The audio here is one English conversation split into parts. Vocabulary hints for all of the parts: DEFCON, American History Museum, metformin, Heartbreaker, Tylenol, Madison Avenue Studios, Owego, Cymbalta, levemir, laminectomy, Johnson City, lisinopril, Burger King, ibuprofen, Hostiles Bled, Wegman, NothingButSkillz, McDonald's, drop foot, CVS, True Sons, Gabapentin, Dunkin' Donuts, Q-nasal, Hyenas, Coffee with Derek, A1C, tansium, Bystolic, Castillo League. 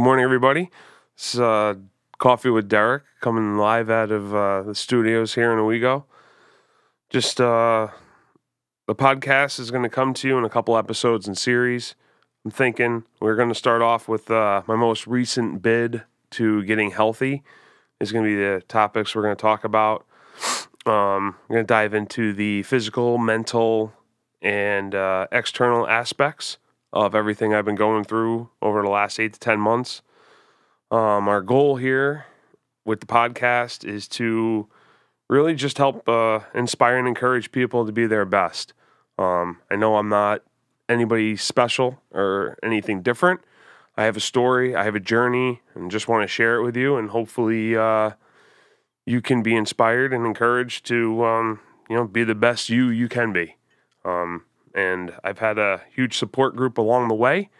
Good morning, everybody. It's Coffee with Derek, coming live out of the studios here in Owego. Just the podcast is going to come to you in a couple episodes and series. I'm thinking we're going to start off with my most recent bid to getting healthy. Is going to be the topics we're going to talk about. I'm going to dive into the physical, mental, and external aspects of everything I've been going through over the last 8 to 10 months. Our goal here with the podcast is to really just help inspire and encourage people to be their best. I know I'm not anybody special or anything different. I have a story, I have a journey, and just want to share it with you, and hopefully you can be inspired and encouraged to be the best you can be. And I've had a huge support group along the way,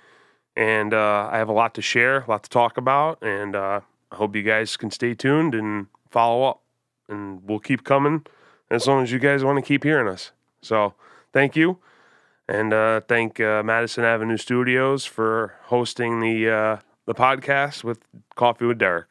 and I have a lot to share, a lot to talk about, and I hope you guys can stay tuned and follow up, and we'll keep coming as long as you guys want to keep hearing us. So thank you, and thank Madison Avenue Studios for hosting the podcast with Coffee with Derek.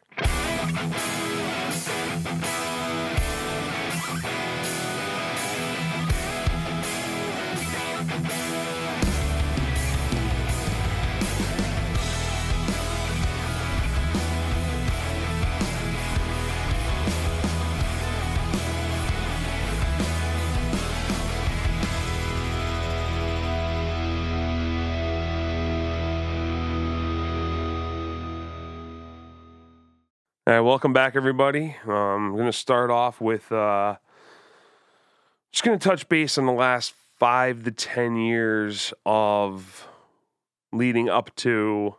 All right, welcome back, everybody. I'm going to start off with just going to touch base on the last 5 to 10 years of leading up to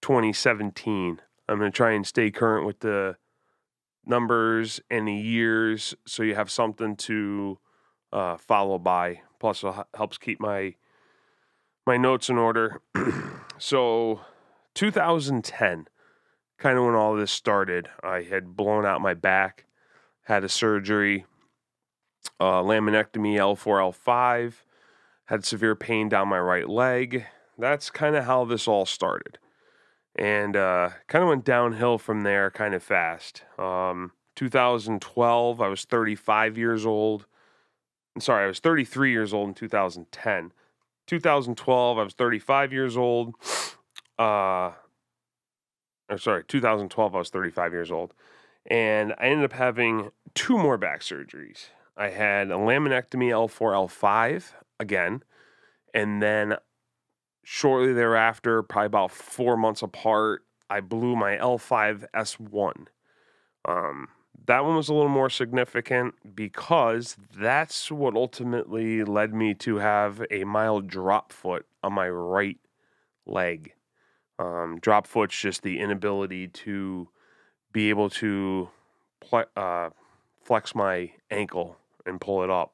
2017. I'm going to try and stay current with the numbers and the years so you have something to follow by. Plus, it helps keep my notes in order. So, 2010. Kind of when all this started, I had blown out my back, had a surgery, laminectomy L4, L5, had severe pain down my right leg. That's kind of how this all started. And kind of went downhill from there kind of fast. 2012, I was 35 years old. I'm sorry, I was 33 years old in 2010. 2012, I was 35 years old. 2012, I was 35 years old, and I ended up having 2 more back surgeries. I had a laminectomy L4, L5 again, and then shortly thereafter, probably about 4 months apart, I blew my L5 S1. That one was a little more significant because that's what ultimately led me to have a mild drop foot on my right leg. Drop foot's just the inability to be able to flex my ankle and pull it up.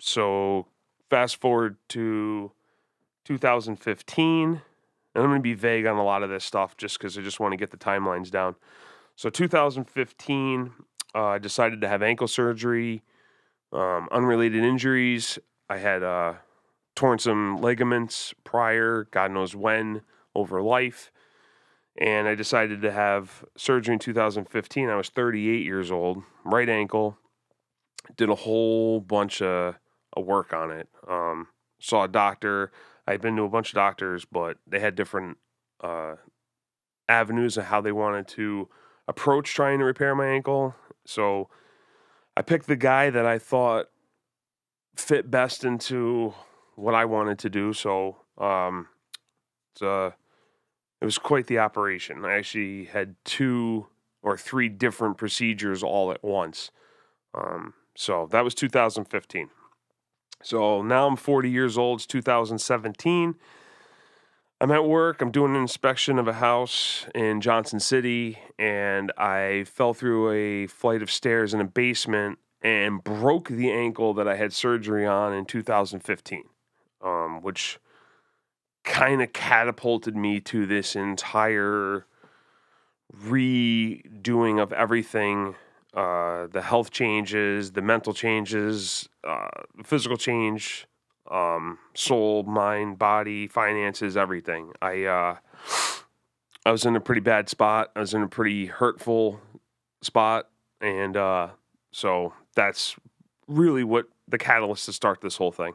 So fast forward to 2015, and I'm going to be vague on a lot of this stuff just because I just want to get the timelines down. So 2015, I decided to have ankle surgery, unrelated injuries. I had torn some ligaments prior, God knows when, over life. And I decided to have surgery in 2015. I was 38 years old, right ankle. Did a whole bunch of work on it. Saw a doctor. I'd been to a bunch of doctors, but they had different avenues of how they wanted to approach trying to repair my ankle. So I picked the guy that I thought fit best into what I wanted to do, so it was quite the operation. I actually had 2 or 3 different procedures all at once. So that was 2015. So now I'm 40 years old, it's 2017. I'm at work, I'm doing an inspection of a house in Johnson City, and I fell through a flight of stairs in a basement and broke the ankle that I had surgery on in 2015. Which kind of catapulted me to this entire redoing of everything, the health changes, the mental changes, physical change, soul, mind, body, finances, everything. I was in a pretty bad spot. I was in a pretty hurtful spot. And so that's really what the catalyst to start this whole thing.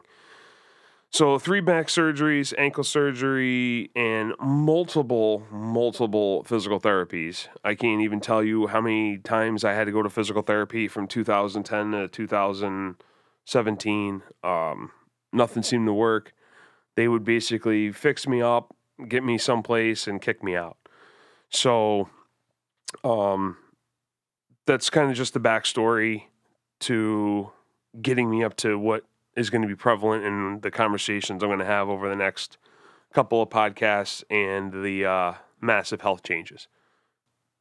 So 3 back surgeries, ankle surgery, and multiple physical therapies. I can't even tell you how many times I had to go to physical therapy from 2010 to 2017. Nothing seemed to work. They would basically fix me up, get me someplace, and kick me out. So that's kind of just the backstory to getting me up to what is going to be prevalent in the conversations I'm going to have over the next couple of podcasts and the massive health changes.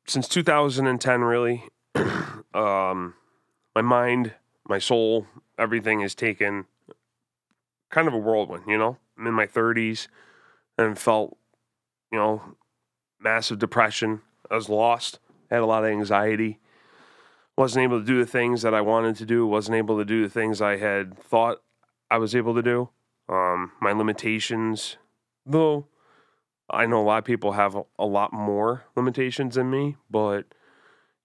Since 2010, really, my mind, my soul, everything has taken kind of a whirlwind, you know? I'm in my 30s and felt, you know, massive depression. I was lost, had a lot of anxiety. Wasn't able to do the things that I wanted to do. Wasn't able to do the things I had thought I was able to do. My limitations, though, I know a lot of people have a lot more limitations than me, but,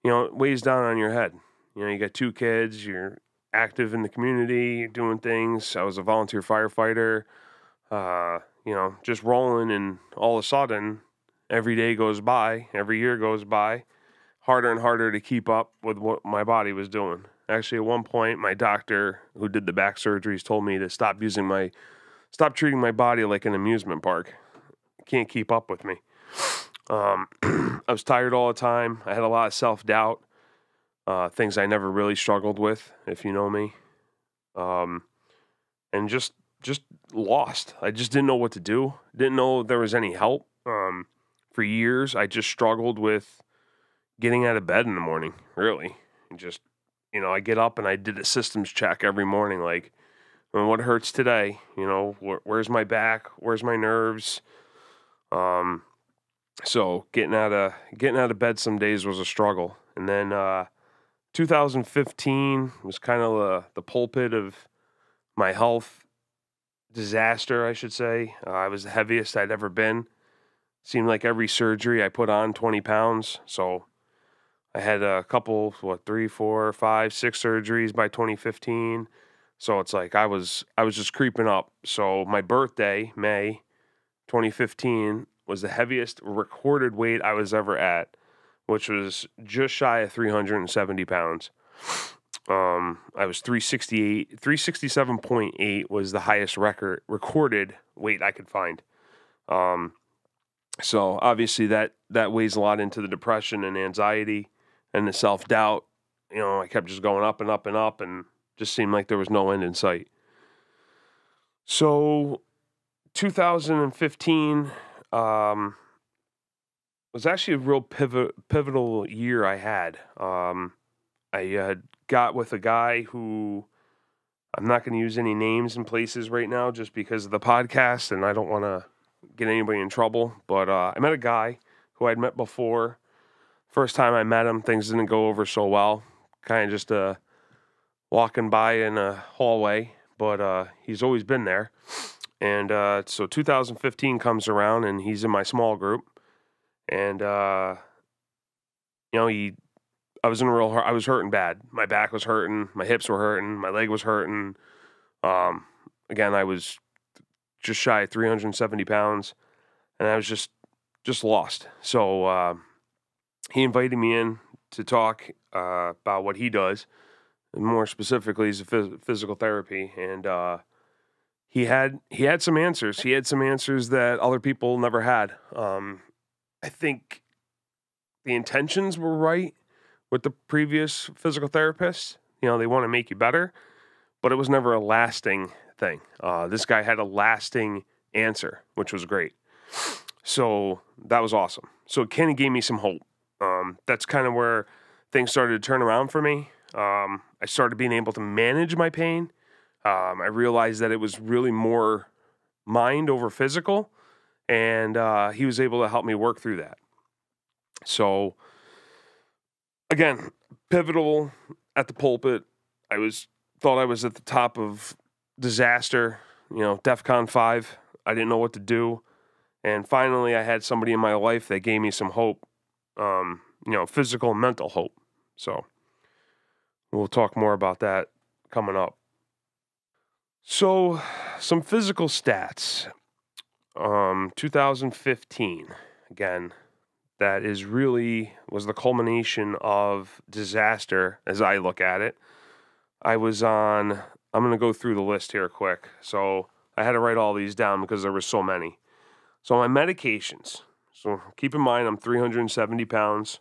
you know, it weighs down on your head. You know, you got 2 kids, you're active in the community, you're doing things. I was a volunteer firefighter, you know, just rolling, and all of a sudden, every day goes by, every year goes by. Harder and harder to keep up with what my body was doing. Actually, at one point, my doctor who did the back surgeries told me to stop treating my body like an amusement park. Can't keep up with me. I was tired all the time. I had a lot of self-doubt, things I never really struggled with, if you know me. And just lost. I just didn't know what to do. Didn't know there was any help. For years, I just struggled with getting out of bed in the morning, really. And just, you know, I get up and I did a systems check every morning, like, I mean, what hurts today? You know, where's my back? Where's my nerves? So getting out of bed some days was a struggle. And then 2015 was kind of the pulpit of my health disaster, I should say. I was the heaviest I'd ever been. Seemed like every surgery I put on 20 pounds, so I had a couple, 3, 4, 5, 6 surgeries by 2015. So it's like I was just creeping up. So my birthday, May 2015, was the heaviest recorded weight I was ever at, which was just shy of 370 pounds. I was 368, 367.8 was the highest recorded weight I could find. So obviously that weighs a lot into the depression and anxiety and the self-doubt. You know, I kept just going up and up and up and just seemed like there was no end in sight. So 2015 was actually a real pivotal year I had. I got with a guy who, I'm not going to use any names and places right now just because of the podcast and I don't want to get anybody in trouble, but I met a guy who I'd met before. First time I met him, things didn't go over so well. Kind of just walking by in a hallway, but he's always been there. And so 2015 comes around, and he's in my small group. And you know, I was hurting bad. My back was hurting, my hips were hurting, my leg was hurting. Again, I was just shy of 370 pounds, and I was just lost. So he invited me in to talk about what he does, and more specifically, he's a physical therapy. And he had some answers. He had some answers that other people never had. I think the intentions were right with the previous physical therapists. You know, they want to make you better, but it was never a lasting thing. This guy had a lasting answer, which was great. So that was awesome. So it kind of gave me some hope. That's kind of where things started to turn around for me. I started being able to manage my pain. I realized that it was really more mind over physical, and he was able to help me work through that. So again, pivotal at the pulpit. I thought I was at the top of disaster, you know, DEFCON 5. I didn't know what to do. And finally, I had somebody in my life that gave me some hope, you know, physical and mental hope. So we'll talk more about that coming up. So some physical stats. 2015, again, that is really was the culmination of disaster as I look at it. I was on, I'm going to go through the list here quick. So I had to write all these down because there were so many. So my medications, so keep in mind, I'm 370 pounds,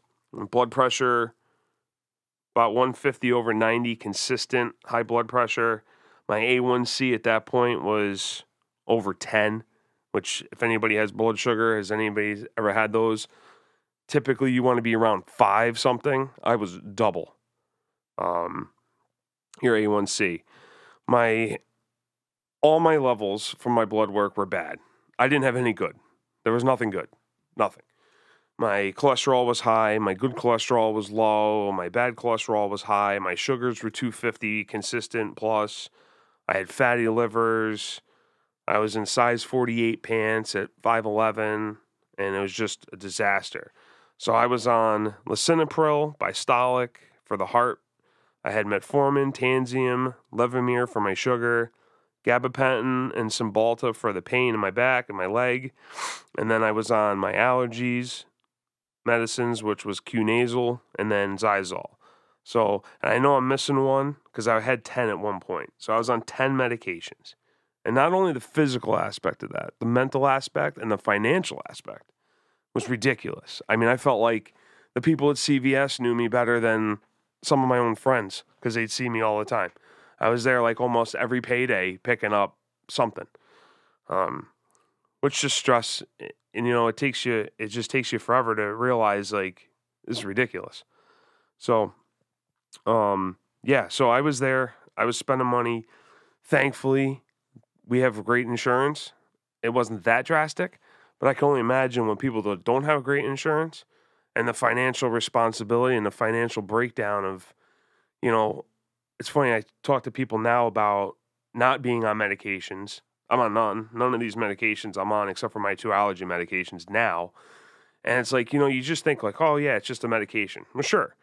blood pressure, about 150 over 90, consistent high blood pressure. My A1C at that point was over 10, which if anybody has blood sugar, has anybody ever had those? Typically, you want to be around 5 something. I was double your A1C. All my levels from my blood work were bad. I didn't have any good. There was nothing good. Nothing. My cholesterol was high. My good cholesterol was low. My bad cholesterol was high. My sugars were 250, consistent plus. I had fatty livers. I was in size 48 pants at 5'11", and it was just a disaster. So I was on lisinopril, Bystolic for the heart. I had metformin, tansium, levemir for my sugar, Gabapentin and Cymbalta for the pain in my back and my leg. And then I was on my allergies, medicines, which was Q-nasal, and then Zyzol. So and I know I'm missing one because I had 10 at one point. So I was on 10 medications. And not only the physical aspect of that, the mental aspect and the financial aspect was ridiculous. I mean, I felt like the people at CVS knew me better than some of my own friends because they'd see me all the time. I was there like almost every payday picking up something, which just stress, and you know, it just takes you forever to realize like, this is ridiculous. So, yeah, so I was there, I was spending money. Thankfully, we have great insurance. It wasn't that drastic, but I can only imagine when people that don't have great insurance and the financial responsibility and the financial breakdown of, you know, it's funny, I talk to people now about not being on medications. I'm on none. None of these medications I'm on except for my 2 allergy medications now. And it's like, you know, you just think like, oh, yeah, it's just a medication. Well, sure.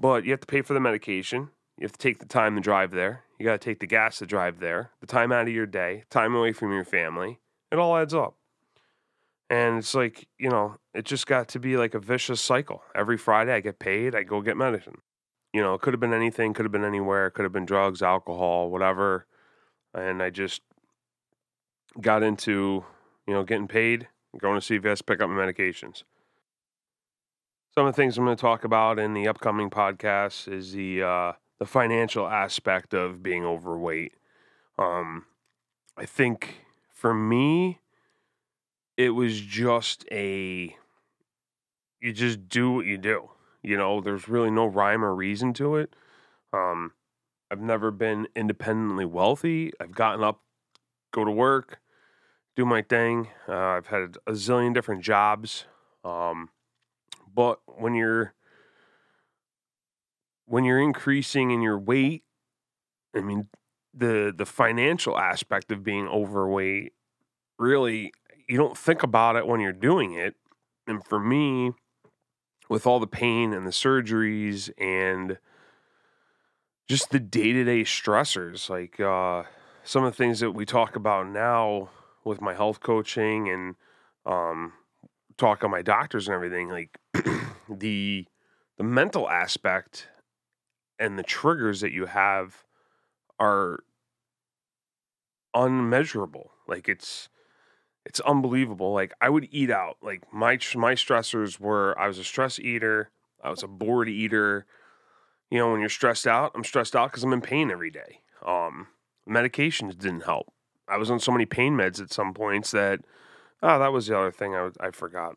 But you have to pay for the medication. You have to take the time to drive there. You got to take the gas to drive there, the time out of your day, time away from your family. It all adds up. And it's like, you know, it just got to be like a vicious cycle. Every Friday I get paid, I go get medicine. You know, it could have been anything, could have been anywhere, could have been drugs, alcohol, whatever. And I just got into, you know, getting paid, going to CVS, pick up my medications. Some of the things I'm going to talk about in the upcoming podcast is the financial aspect of being overweight. I think for me, it was just you just do what you do. You know, there's really no rhyme or reason to it. I've never been independently wealthy. I've gotten up, go to work, do my thing. I've had a zillion different jobs. But when you're increasing in your weight, I mean, the financial aspect of being overweight, really, you don't think about it when you're doing it. And for me, with all the pain and the surgeries and just the day-to-day stressors, like some of the things that we talk about now with my health coaching and talk on my doctors and everything, like the mental aspect and the triggers that you have are unmeasurable. Like it's unbelievable. Like, I would eat out. Like, my stressors were, I was a stress eater. I was a bored eater. You know, when you're stressed out, I'm stressed out because I'm in pain every day. Medications didn't help. I was on so many pain meds at some points that, that was the other thing I forgot.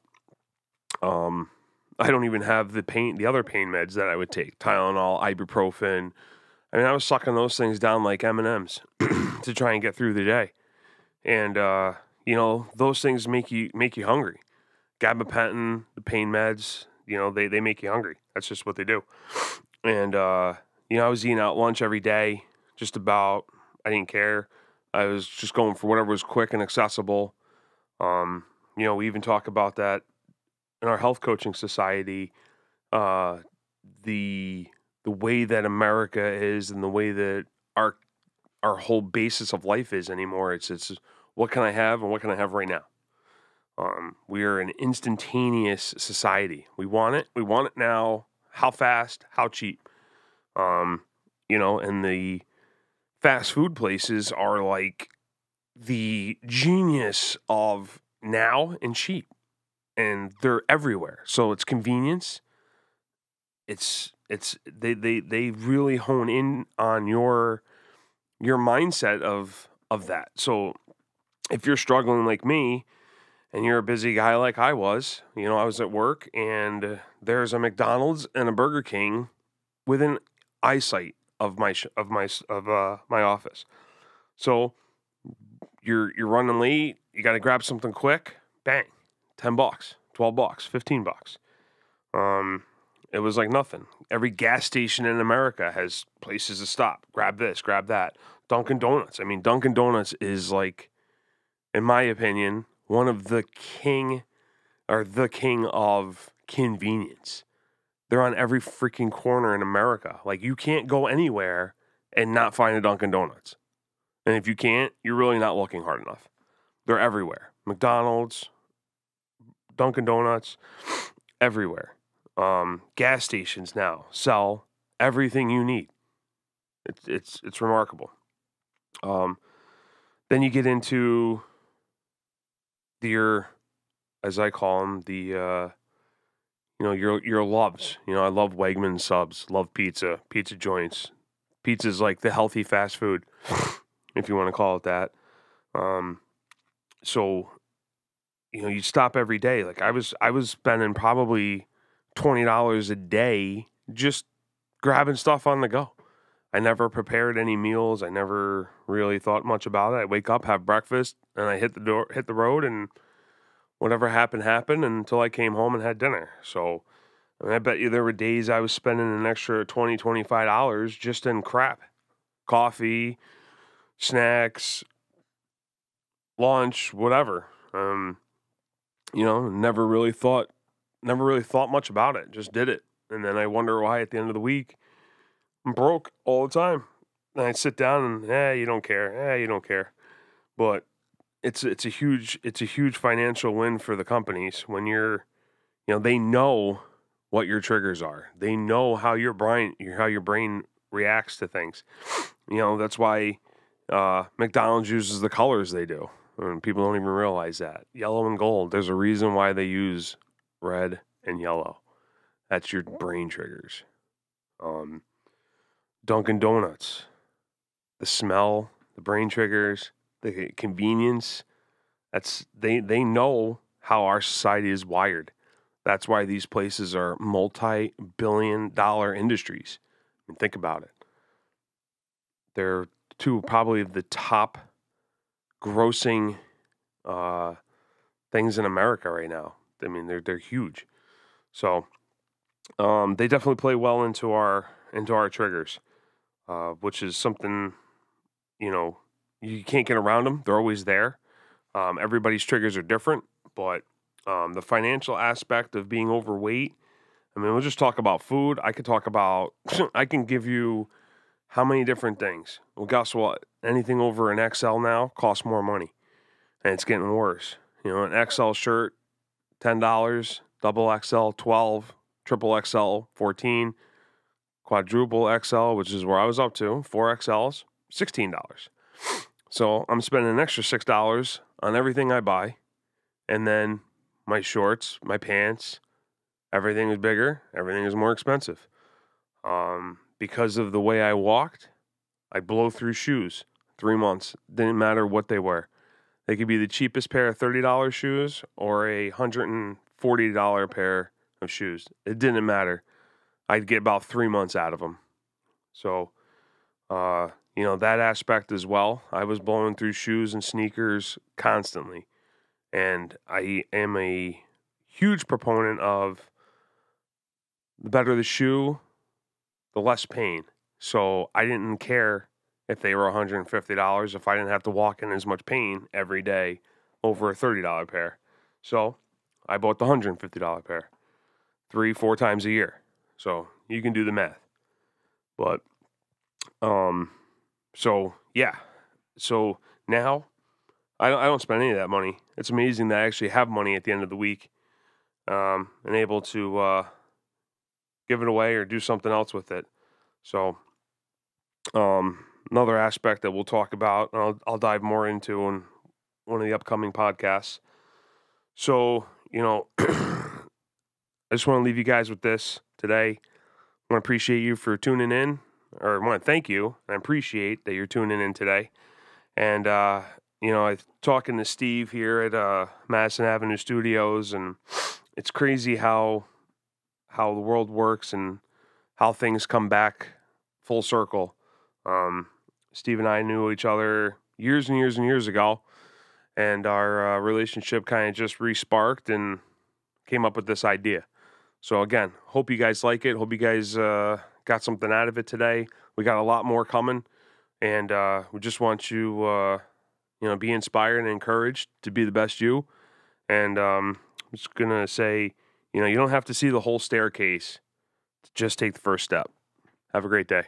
I don't even have the other pain meds that I would take. Tylenol, ibuprofen. I mean, I was sucking those things down like M&Ms to try and get through the day. And, you know, those things make you hungry. Gabapentin, the pain meds, you know, they make you hungry. That's just what they do. And, you know, I was eating out lunch every day, just about. I didn't care. I was just going for whatever was quick and accessible. You know, we even talk about that in our health coaching society, the way that America is and the way that our whole basis of life is anymore. It's what can I have and what can I have right now? We are an instantaneous society. We want it now. How fast, how cheap? You know, and the fast food places are like the genius of now and cheap, and they're everywhere. So it's convenience. It's they really hone in on your mindset of that. So if you're struggling like me, and you're a busy guy like I was, you know, I was at work, and there's a McDonald's and a Burger King within eyesight of my office. So you're running late, you got to grab something quick. Bang, $10, $12, $15. It was like nothing. Every gas station in America has places to stop. Grab this, grab that. Dunkin' Donuts. I mean, Dunkin' Donuts is like, in my opinion, one of the king of convenience. They're on every freaking corner in America. Like, you can't go anywhere and not find a Dunkin' Donuts. And if you can't, you're really not looking hard enough. They're everywhere. McDonald's, Dunkin' Donuts, everywhere. Gas stations now sell everything you need. It's remarkable. Then you get into your, as I call them, your loves. You know, I love Wegman subs, love pizza joints. Pizza's like the healthy fast food, if you want to call it that. So, you know, you stop every day. Like, I was spending probably $20 a day just grabbing stuff on the go. I never prepared any meals. I never really thought much about it. I wake up, have breakfast, and I hit the road, and whatever happened until I came home and had dinner. So, I mean, I bet you there were days I was spending an extra $20, $25 just in crap. Coffee, snacks, lunch, whatever. You know, never really thought much about it. Just did it. And then I wonder why at the end of the week I'm broke all the time. And I sit down and, you don't care. But it's a huge financial win for the companies when they know what your triggers are. They know how your brain reacts to things. You know, that's why McDonald's uses the colors they do. I mean, people don't even realize that. Yellow and gold. There's a reason why they use red and yellow. That's your brain triggers. Dunkin' Donuts, the smell, the brain triggers, the convenience. That's they know how our society is wired. That's why these places are multi-billion-dollar industries. I mean, think about it. They're two probably of the top grossing things in America right now. I mean, they're huge. So they definitely play well into our triggers. Which is something, you know, you can't get around them. They're always there. Everybody's triggers are different, but the financial aspect of being overweight, I mean, we'll just talk about food. I can give you how many different things. Well, guess what? Anything over an XL now costs more money, and it's getting worse. You know, an XL shirt, $10, double XL, 12, triple XL, 14, quadruple XL, which is where I was up to, 4 XLs, $16. So I'm spending an extra $6 on everything I buy. And then my shorts, my pants, everything is bigger. Everything is more expensive. Because of the way I walked, I blow through shoes 3 months. Didn't matter what they were. They could be the cheapest pair of $30 shoes or a $140 pair of shoes. It didn't matter. I'd get about 3 months out of them. So, you know, that aspect as well. I was blowing through shoes and sneakers constantly. And I am a huge proponent of the better the shoe, the less pain. So I didn't care if they were $150 if I didn't have to walk in as much pain every day over a $30 pair. So I bought the $150 pair 3-4 times a year. So you can do the math. But, so yeah. So now I don't spend any of that money. It's amazing that I actually have money at the end of the week, and able to, give it away or do something else with it. So, another aspect that we'll talk about, and I'll dive more into in one of the upcoming podcasts. So, you know, I just want to leave you guys with this today. I want to appreciate you for tuning in, or I want to thank you and appreciate that you're tuning in today. And, you know, I'm talking to Steve here at Madison Avenue Studios, and it's crazy how the world works and how things come back full circle. Steve and I knew each other years and years and years ago, and our relationship kind of just re-sparked and came up with this idea. So again, hope you guys like it. Hope you guys got something out of it today. We got a lot more coming, and we just want you, you know, be inspired and encouraged to be the best you. And I'm just gonna say, you know, you don't have to see the whole staircase. Just take the first step. Have a great day.